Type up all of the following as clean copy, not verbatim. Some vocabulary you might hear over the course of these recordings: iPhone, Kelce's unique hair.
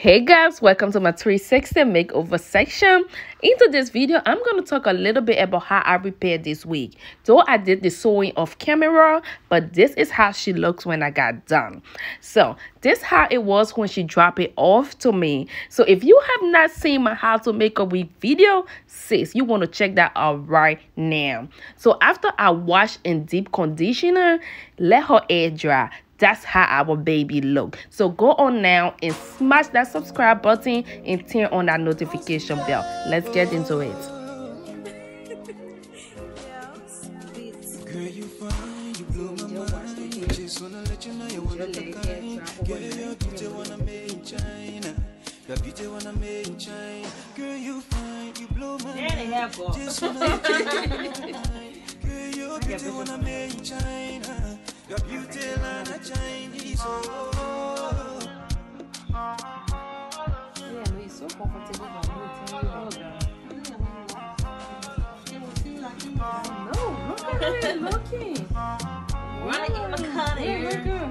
Hey guys, welcome to my 360 makeover section. Into this video, I'm going to talk a little bit about how I repaired this wig. Though I did the sewing off camera, but this is how she looks when I got done. So this is how it was when she dropped it off to me. So if you have not seen my how to make a wig video, sis, you want to check that out right now. So after I wash in deep conditioner, let her hair dry. That's how our baby look. So go on now and smash that subscribe button and turn on that notification bell. Let's get into it. Your beauty and a Chinese. Yeah, it's so comfortable for no, look at it, looking. Running in my car. Yeah, look good.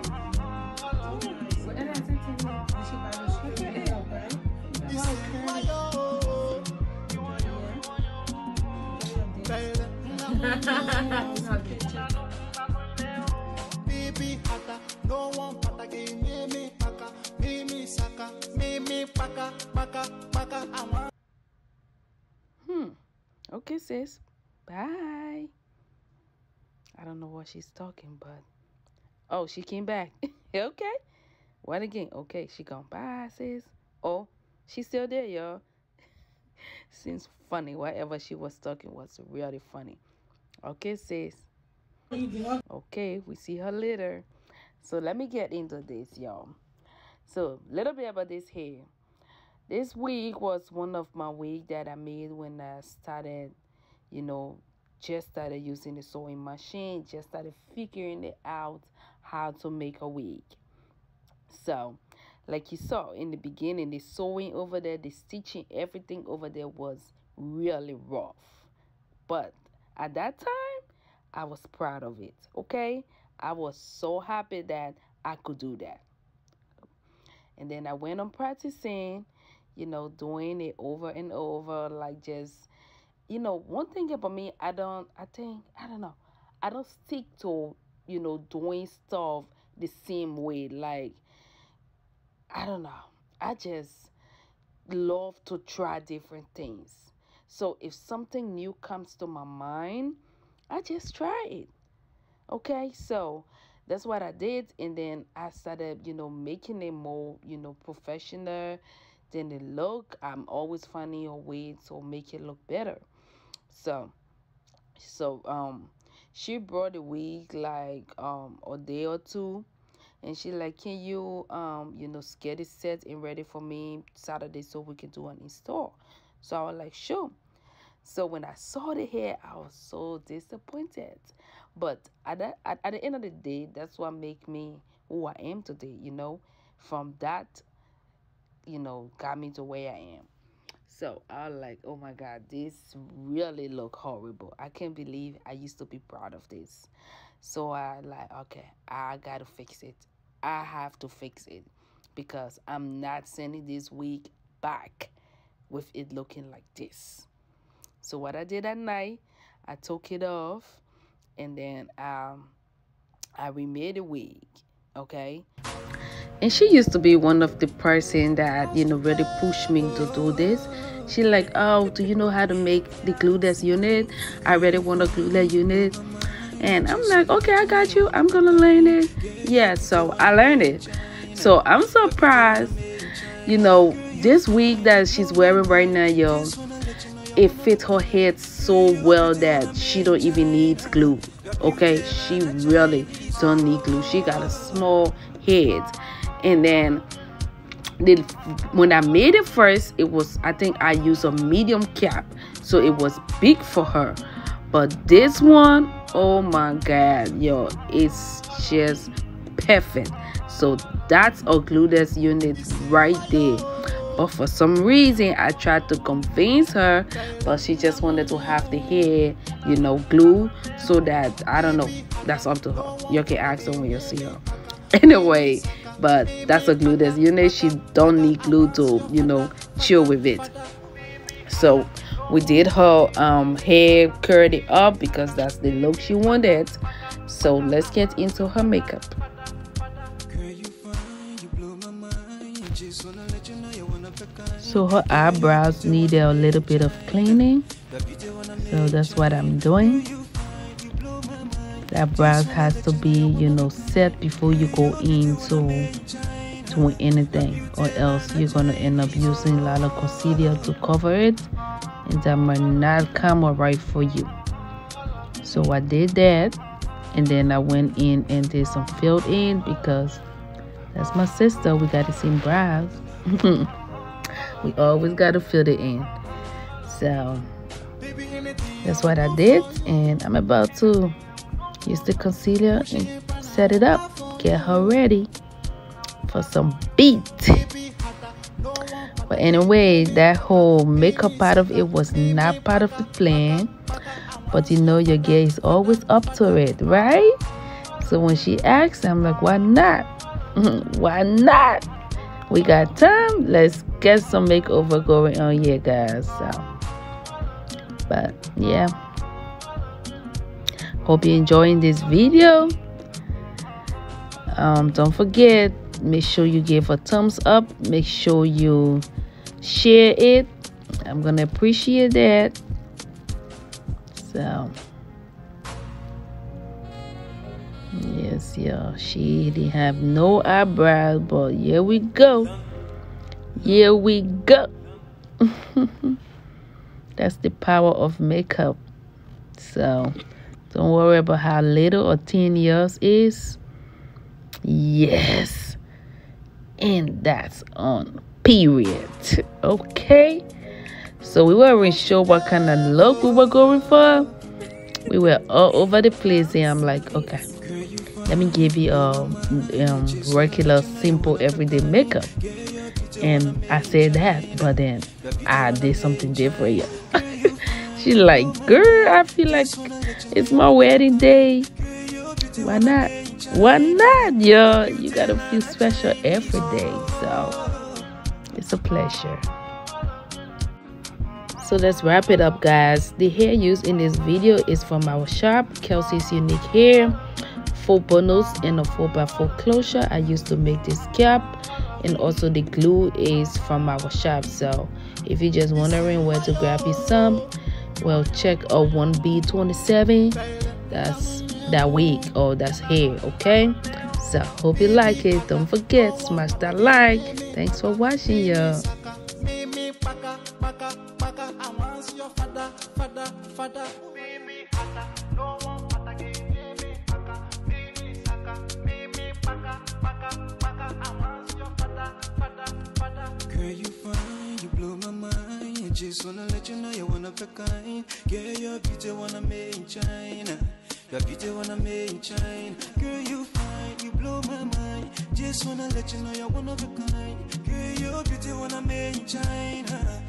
Okay, sis. Bye. I don't know what she's talking, but oh, she came back. Okay. What again? Okay, she gone. Bye, sis. Oh, she's still there, y'all. Seems funny. Whatever she was talking was really funny. Okay, sis. Okay, we see her later. So let me get into this, y'all. So a little bit about this hair. This wig was one of my wigs that I made when I started, you know, just started using the sewing machine, just started figuring it out how to make a wig. So, like you saw in the beginning, the sewing over there, the stitching, everything over there was really rough. But at that time, I was proud of it, okay? I was so happy that I could do that. And then I went on practicing, you know, doing it over and over, like just, you know, one thing about me, I don't stick to, you know, doing stuff the same way. Like, I don't know. I just love to try different things. So if something new comes to my mind, I just try it. Okay, so that's what I did. And then I started, you know, making it more, you know, professional. Then the look, I'm always finding a way to make it look better. So she brought the wig like a day or two, and she like, can you you know, get it set and ready for me Saturday so we can do an install? So I was like, sure. So when I saw the hair, I was so disappointed. But at the end of the day, that's what make me who I am today, you know. From that, you know, got me to where I am. So I was like, oh my God, this really look horrible. I can't believe I used to be proud of this. So I like, okay, I gotta fix it. I have to fix it because I'm not sending this wig back with it looking like this. So what I did at night, I took it off and then I remade the wig, okay? And she used to be one of the person that, you know, really pushed me to do this. She like, oh, do you know how to make the glueless unit? I really want a glueless unit. And I'm like, okay, I got you. I'm going to learn it. Yeah, so I learned it. So I'm surprised, you know, this wig that she's wearing right now, yo, it fits her head so well that she don't even need glue. Okay, she really don't need glue. She got a small head. And then when I made it first, it was, I think I used a medium cap, so it was big for her. But this one, oh my God, yo, it's just perfect. So that's a glueless unit right there. But for some reason, I tried to convince her, but she just wanted to have the hair, you know, glue, so that, I don't know, that's up to her. You can ask her when you see her. Anyway, but that's a glue that's unit. She don't need glue to, you know, chill with it. So we did her hair, curled it up because that's the look she wanted. So let's get into her makeup. So her eyebrows need a little bit of cleaning, so that's what I'm doing. That brows has to be, you know, set before you go into doing anything, or else you're gonna end up using a lot of concealer to cover it, and that might not come all right for you. So I did that, and then I went in and did some filled in because that's my sister. We got the same brows. We always gotta fill it in. So that's what I did, and I'm about to use the concealer and set it up, get her ready for some beat. But anyway, that whole makeup part of it was not part of the plan, but you know your girl is always up to it, right? So when she asks, I'm like, why not? Why not? We got time. Let's get some makeover going on here, guys. So, but yeah, hope you're enjoying this video. Don't forget, make sure you give a thumbs up, make sure you share it. I'm gonna appreciate that. So yes, y'all, she didn't have no eyebrows, but here we go, here we go. That's the power of makeup. So don't worry about how little or thin yours is. Yes, and that's on period. Okay, so we weren't sure what kind of look we were going for. We were all over the place, and I'm like, okay, let me give you a regular, simple, everyday makeup. And I said that, but then I did something different. Yeah. She's like, girl, I feel like it's my wedding day. Why not? Why not, yo? You gotta feel special every day. So it's a pleasure. So let's wrap it up, guys. The hair used in this video is from our shop, Kelce's Unique Hair. 4 bundles and a 4x4 closure I used to make this cap, and also the glue is from our shop. So if you're just wondering where to grab you some, well, check out 1B27. That's that wig, or that's hair. Okay, so hope you like it. Don't forget, smash that like. Thanks for watching, y'all. Girl, you fine, you blow my mind. I just wanna let you know you're one of a kind. Girl, your beauty wanna make in China. Your beauty wanna make in China. Girl, you fine, you blow my mind. Just wanna let you know you're one of a kind. Girl, your beauty wanna make in China.